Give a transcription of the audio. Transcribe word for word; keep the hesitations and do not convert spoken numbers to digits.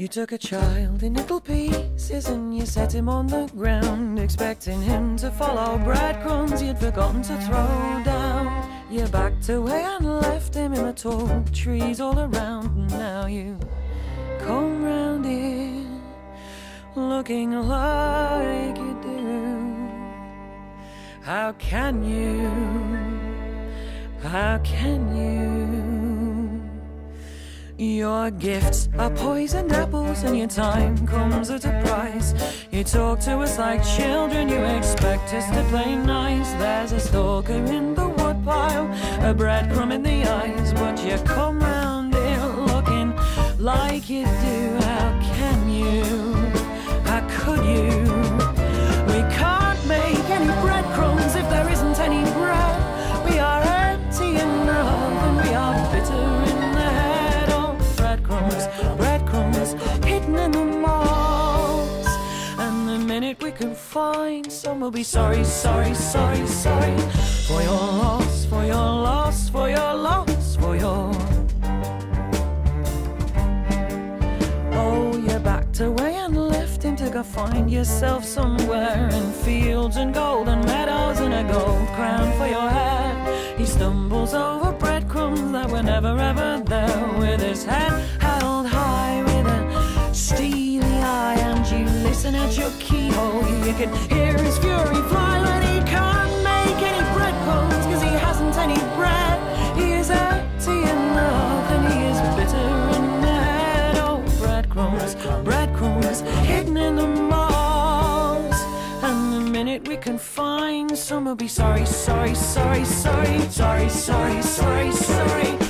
You took a child in little pieces and you set him on the ground, expecting him to follow breadcrumbs you'd forgotten to throw down. You backed away and left him in the tall trees all around, and now you come round here looking like you do. How can you? How can you? Your gifts are poisoned apples and your time comes at a price. You talk to us like children, you expect us to play nice. There's a stalker in the woodpile, a breadcrumb in the eyes, but you come round here looking like you do. How can you? How could you? We can't make any breadcrumbs if there isn't any bread. We are empty in the heart and we are bitter in the head. Breadcrumbs, breadcrumbs, hidden in the malls. And the minute we can find some, we'll be sorry, sorry, sorry, sorry for your loss, for your loss, for your loss, for your. Oh, you backed away and left him to go find yourself somewhere in fields and golden meadows and a gold crown for your head. He stumbles over breadcrumbs that were never ever there, with his head held high, with a steely eye, and you listen at your keyhole. You can hear his fury fly when he can't make any breadcrumbs, cause he hasn't any bread. He is empty in the heart and he is bitter in the head. Oh, breadcrumbs, breadcrumbs, hidden in the malls. And the minute we can find some, we'll be sorry, sorry, sorry, sorry, sorry, sorry, sorry, sorry, sorry.